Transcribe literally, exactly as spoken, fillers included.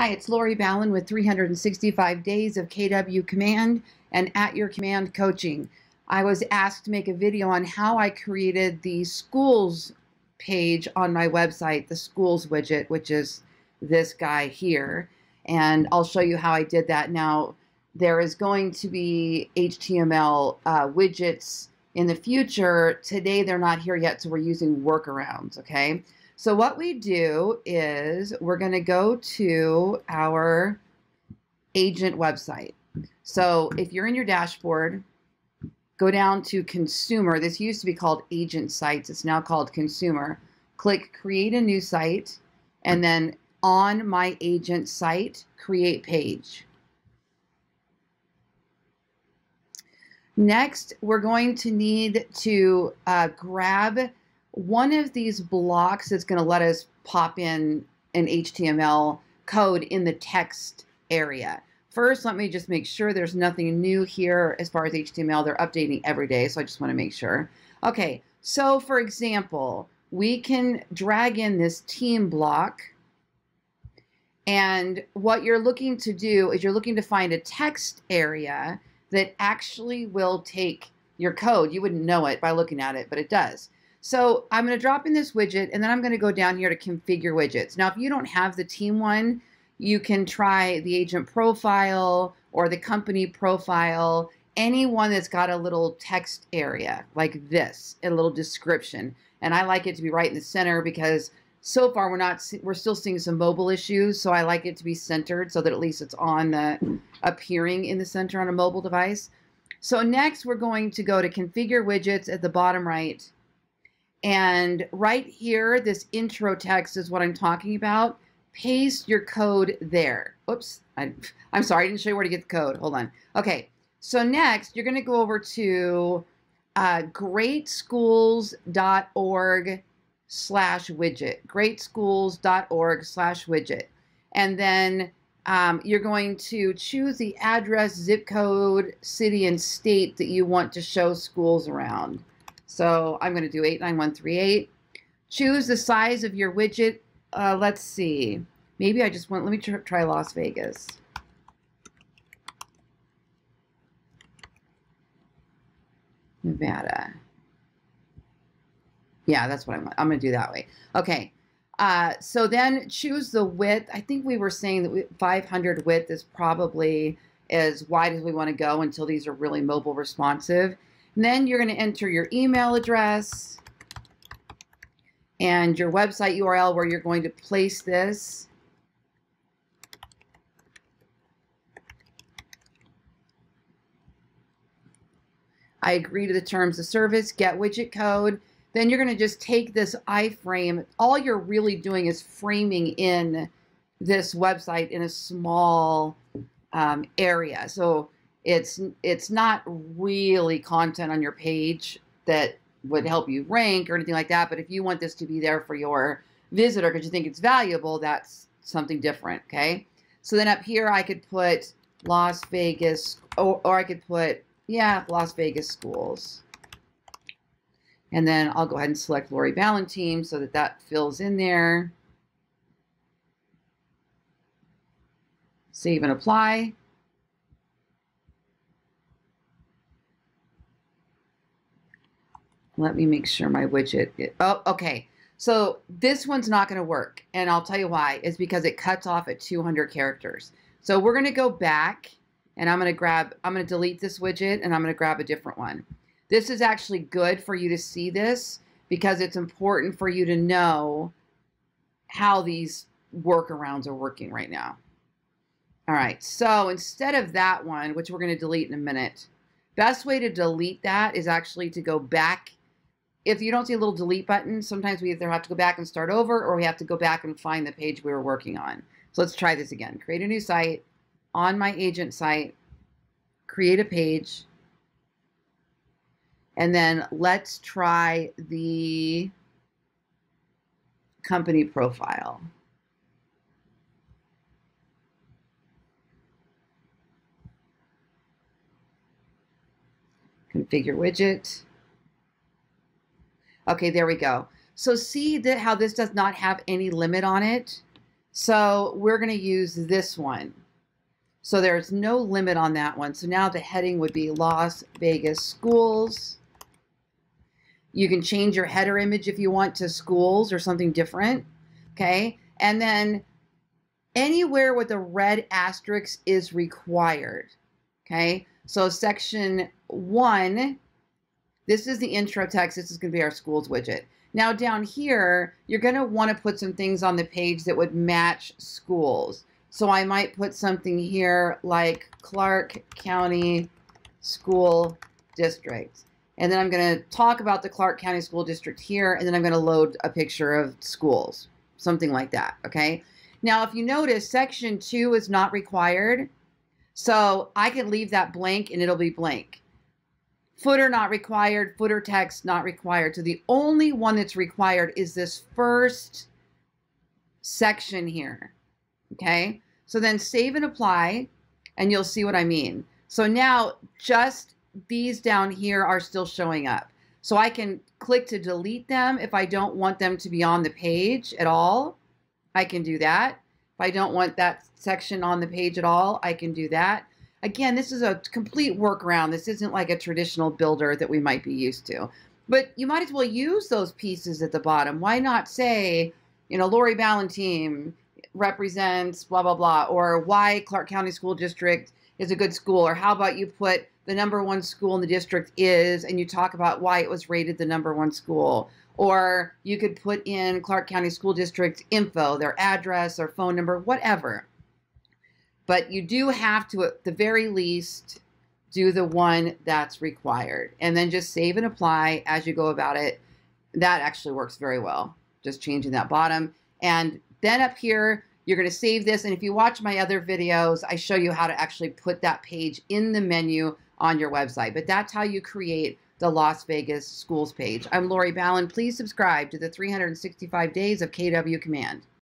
Hi, it's Lori Ballen with three hundred sixty-five Days of K W Command and At Your Command Coaching. I was asked to make a video on how I created the schools page on my website, the schools widget, which is this guy here. And I'll show you how I did that. Now, there is going to be H T M L uh, widgets in the future. Today, they're not here yet, so we're using workarounds, okay? So what we do is we're going to go to our agent website. So if you're in your dashboard, go down to consumer. This used to be called agent sites. It's now called consumer. Click create a new site, and then on my agent site, create page. Next, we're going to need to uh, grab one of these blocks that's going to let us pop in an H T M L code in the text area. First, let me just make sure there's nothing new here as far as H T M L. They're updating every day, so I just want to make sure. Okay, so for example, we can drag in this team block. And what you're looking to do is you're looking to find a text area that actually will take your code. You wouldn't know it by looking at it, but it does. So I'm going to drop in this widget, and then I'm going to go down here to configure widgets. Now, if you don't have the team one, you can try the agent profile or the company profile, any one that's got a little text area like this, a little description. And I like it to be right in the center because so far we're not we're still seeing some mobile issues, so I like it to be centered so that at least it's on the appearing in the center on a mobile device. So next we're going to go to configure widgets at the bottom right. And right here, this intro text is what I'm talking about. Paste your code there. Oops, I, I'm sorry, I didn't show you where to get the code. Hold on. Okay, so next you're going to go over to uh, greatschools.org slash widget. greatschools.org slash widget. And then um, you're going to choose the address, zip code, city, and state that you want to show schools around. So I'm going to do eight nine one three eight. Choose the size of your widget. Uh, let's see. Maybe I just want, let me try Las Vegas. Nevada. Yeah, that's what I want. I'm going to do that way. Okay. Uh, so then choose the width. I think we were saying that we, five hundred width is probably as wide as we want to go until these are really mobile responsive. And then you're going to enter your email address and your website U R L where you're going to place this. I agree to the terms of service, get widget code. Then you're going to just take this iframe. All you're really doing is framing in this website in a small um, area. So It's, it's not really content on your page that would help you rank or anything like that. But if you want this to be there for your visitor because you think it's valuable, that's something different, okay? So then up here I could put Las Vegas, or, or I could put, yeah, Las Vegas schools. And then I'll go ahead and select Lori Ballen team so that that fills in there. Save and apply. Let me make sure my widget, is, oh, okay. So this one's not gonna work, and I'll tell you why. It's because it cuts off at two hundred characters. So we're gonna go back, and I'm gonna grab, I'm gonna delete this widget, and I'm gonna grab a different one. This is actually good for you to see this because it's important for you to know how these workarounds are working right now. All right, so instead of that one, which we're gonna delete in a minute, best way to delete that is actually to go back. If you don't see a little delete button, sometimes we either have to go back and start over or we have to go back and find the page we were working on. So let's try this again. Create a new site, on my agent site, create a page, and then let's try the company profile. Configure widget. Okay, there we go. So see that how this does not have any limit on it. So we're going to use this one. So there's no limit on that one. So now the heading would be Las Vegas Schools. You can change your header image if you want to schools or something different. Okay. And then anywhere with a red asterisk is required. Okay. So section one, this is the intro text. This is going to be our schools widget. Now down here, you're going to want to put some things on the page that would match schools. So I might put something here like Clark County School District. And then I'm going to talk about the Clark County School District here, and then I'm going to load a picture of schools, something like that, okay? Now, if you notice, section two is not required, so I can leave that blank and it'll be blank. Footer not required, footer text not required. So the only one that's required is this first section here, okay? So then save and apply, and you'll see what I mean. So now just these down here are still showing up. So I can click to delete them if I don't want them to be on the page at all. I can do that. If I don't want that section on the page at all, I can do that. Again, this is a complete workaround. This isn't like a traditional builder that we might be used to. But you might as well use those pieces at the bottom. Why not say, you know, Lori Ballen team represents blah, blah, blah, or why Clark County School District is a good school, or how about you put the number one school in the district is, and you talk about why it was rated the number one school. Or you could put in Clark County School District info, their address, their phone number, whatever. But you do have to, at the very least, do the one that's required. And then just save and apply as you go about it. That actually works very well, just changing that bottom. And then up here, you're going to save this. And if you watch my other videos, I show you how to actually put that page in the menu on your website. But that's how you create the Las Vegas Schools page. I'm Lori Ballen. Please subscribe to the three hundred sixty-five Days of K W Command.